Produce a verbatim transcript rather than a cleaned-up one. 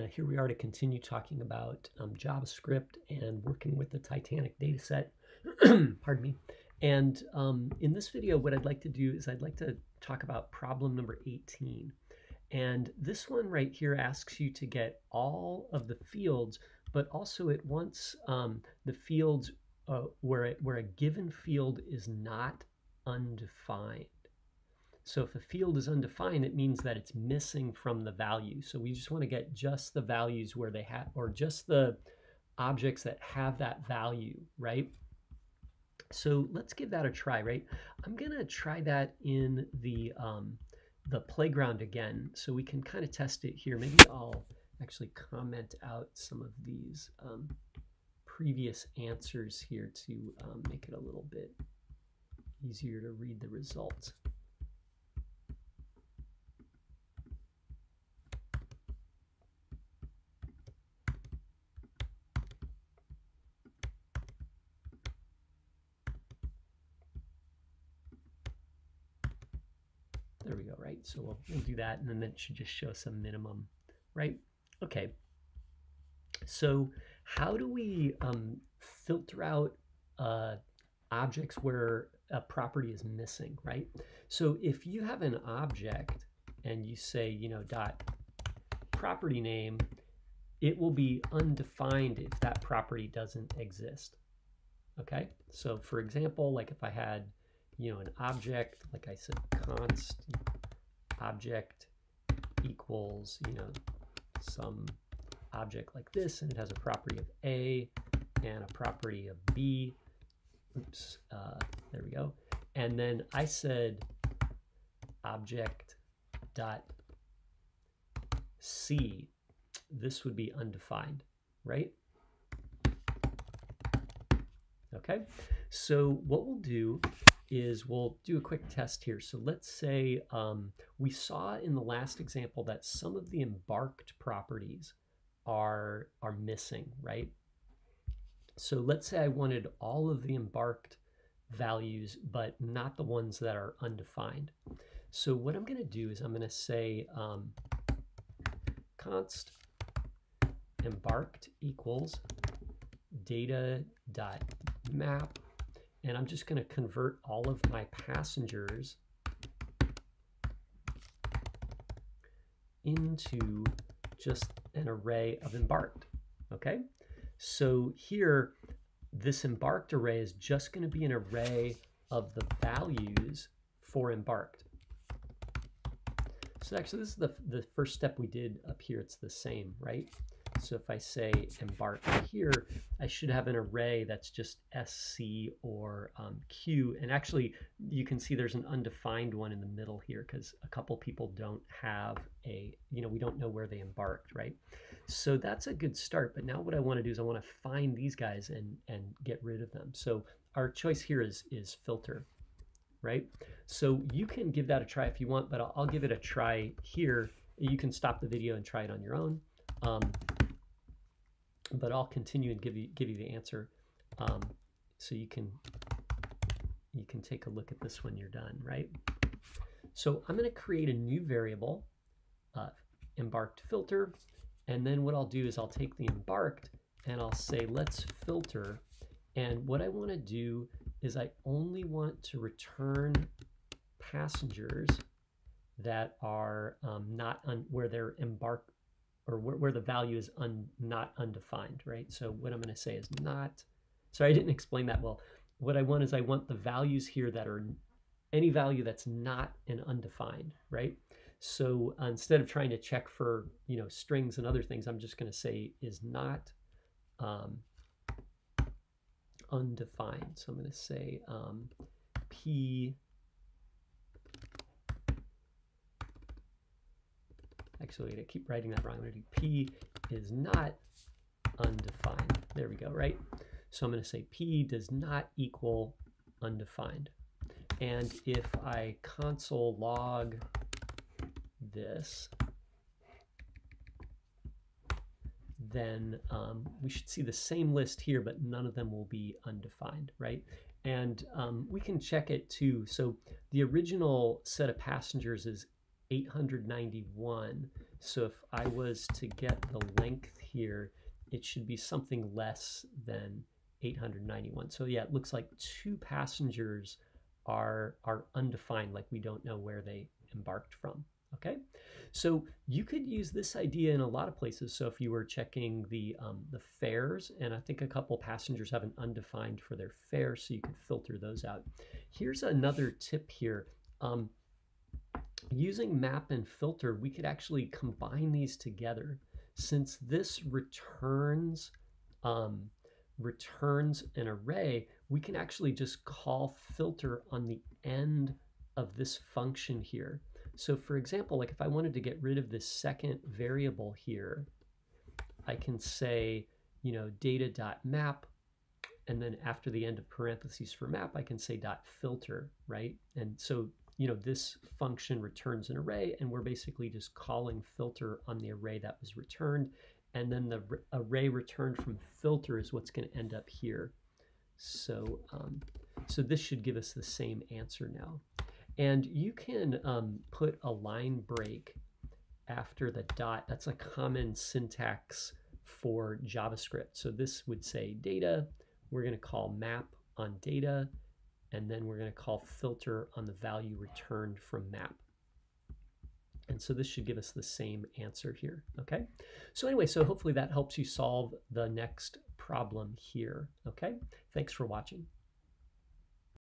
Uh, here we are to continue talking about um, JavaScript and working with the Titanic dataset. Pardon me. And um, in this video, what I'd like to do is I'd like to talk about problem number eighteen. And this one right here asks you to get all of the fields, but also it wants um, the fields uh, where, it, where a given field is not undefined. So if a field is undefined, it means that it's missing from the value. So we just want to get just the values where they have, or just the objects that have that value, right? So let's give that a try, right? I'm going to try that in the, um, the playground again, so we can kind of test it here. Maybe I'll actually comment out some of these um, previous answers here to um, make it a little bit easier to read the results. There we go, right? So we'll, we'll do that, and then it should just show some minimum, right? Okay. So how do we um, filter out uh, objects where a property is missing, right? So if you have an object and you say, you know, dot property name, it will be undefined if that property doesn't exist, okay? So for example, like if I had, you know, an object, like I said, const object equals, you know, some object like this, and it has a property of A and a property of B. Oops, uh, there we go. And then I said object dot C. This would be undefined, right? Okay, so what we'll do is we'll do a quick test here. So let's say um, we saw in the last example that some of the embarked properties are, are missing, right? So let's say I wanted all of the embarked values, but not the ones that are undefined. So what I'm gonna do is I'm gonna say um, const embarked equals data.map, and I'm just going to convert all of my passengers into just an array of embarked, okay? So here, this embarked array is just going to be an array of the values for embarked. So actually, this is the, the first step we did up here. It's the same, right? So if I say embark here, I should have an array that's just S C or um, Q. And actually, you can see there's an undefined one in the middle here because a couple people don't have a, you know, we don't know where they embarked, right? So that's a good start. But now what I want to do is I want to find these guys and, and get rid of them. So our choice here is, is filter, right? So you can give that a try if you want, but I'll, I'll give it a try here. You can stop the video and try it on your own. Um, But I'll continue and give you give you the answer, um, so you can you can take a look at this when you're done, right? So I'm going to create a new variable, uh, embarked filter, and then what I'll do is I'll take the embarked and I'll say let's filter, and what I want to do is I only want to return passengers that are um, not un where they're embarked, or where, where the value is un, not undefined, right? So what I'm going to say is not, sorry, I didn't explain that well. What I want is I want the values here that are any value that's not an undefined, right? So uh, instead of trying to check for, you know, strings and other things, I'm just going to say is not um, undefined. So I'm going to say um, P, actually, I keep writing that wrong. I'm going to do P is not undefined. There we go, right? So I'm going to say P does not equal undefined. And if I console log this, then um, we should see the same list here, but none of them will be undefined, right? And um, we can check it too. So the original set of passengers is eight hundred ninety-one, So if I was to get the length here, it should be something less than eight hundred ninety-one. So yeah, it looks like two passengers are, are undefined, like we don't know where they embarked from. Okay, so you could use this idea in a lot of places. So if you were checking the, um, the fares, and I think a couple passengers have an undefined for their fare, so you could filter those out. Here's another tip here. Um, using map and filter, we could actually combine these together. Since this returns, um, returns an array, we can actually just call filter on the end of this function here. So for example, like if I wanted to get rid of this second variable here, I can say, you know, data.map, and then after the end of parentheses for map, I can say dot filter, right? And so, you know, this function returns an array, and we're basically just calling filter on the array that was returned. And then the array returned from filter is what's going to end up here. So, um, so this should give us the same answer now. And you can um, put a line break after the dot. That's a common syntax for JavaScript. So this would say data. We're going to call map on data. And then we're going to call filter on the value returned from map. And so this should give us the same answer here. Okay. So anyway, so hopefully that helps you solve the next problem here. Okay. Thanks for watching.